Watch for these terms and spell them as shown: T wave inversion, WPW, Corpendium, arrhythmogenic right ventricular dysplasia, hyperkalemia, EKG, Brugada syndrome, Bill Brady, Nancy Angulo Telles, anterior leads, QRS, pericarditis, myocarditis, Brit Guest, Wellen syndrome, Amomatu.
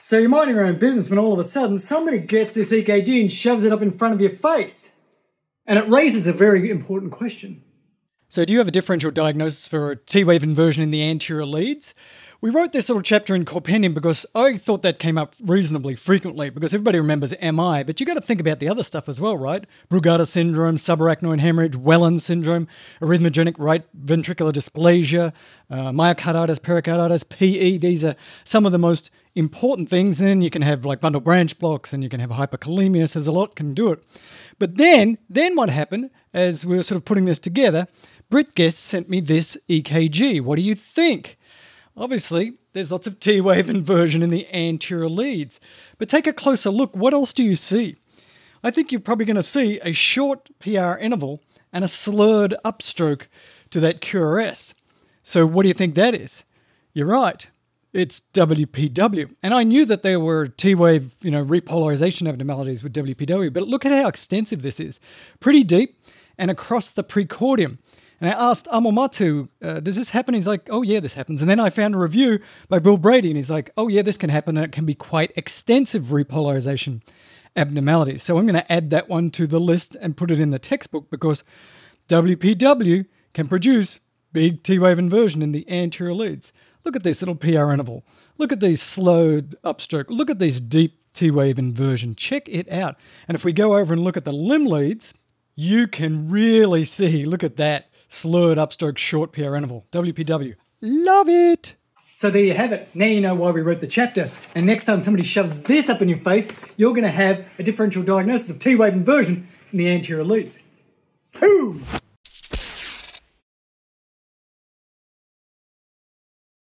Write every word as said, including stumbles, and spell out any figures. So you're minding your own business when all of a sudden somebody gets this E K G and shoves it up in front of your face. And it raises a very important question. So do you have a differential diagnosis for a T wave inversion in the anterior leads? We wrote this little chapter in Corpendium because I thought that came up reasonably frequently because everybody remembers M I, but you got to think about the other stuff as well, right? Brugada syndrome, subarachnoid hemorrhage, Wellen syndrome, arrhythmogenic right ventricular dysplasia, uh, myocarditis, pericarditis, P E. These are some of the most important things. And then you can have like bundle branch blocks and you can have hyperkalemia. So there's a lot can do it. But then, then what happened as we were sort of putting this together, Brit Guest sent me this E K G. What do you think? Obviously, there's lots of T-wave inversion in the anterior leads. But take a closer look. What else do you see? I think you're probably going to see a short P R interval and a slurred upstroke to that Q R S. So what do you think that is? You're right. It's W P W. And I knew that there were T-wave, you know, repolarization abnormalities with W P W, but look at how extensive this is. Pretty deep and across the precordium. And I asked Amomatu, uh, does this happen? He's like, oh yeah, this happens. And then I found a review by Bill Brady and he's like, oh yeah, this can happen. And it can be quite extensive repolarization abnormalities. So I'm going to add that one to the list and put it in the textbook because W P W can produce big T-wave inversion in the anterior leads. Look at this little P R interval. Look at these slowed upstroke. Look at these deep T-wave inversion. Check it out. And if we go over and look at the limb leads, you can really see, look at that. Slurred upstroke short P R interval, W P W. Love it! So there you have it. Now you know why we wrote the chapter. And next time somebody shoves this up in your face, you're going to have a differential diagnosis of T-wave inversion in the anterior leads. Boom!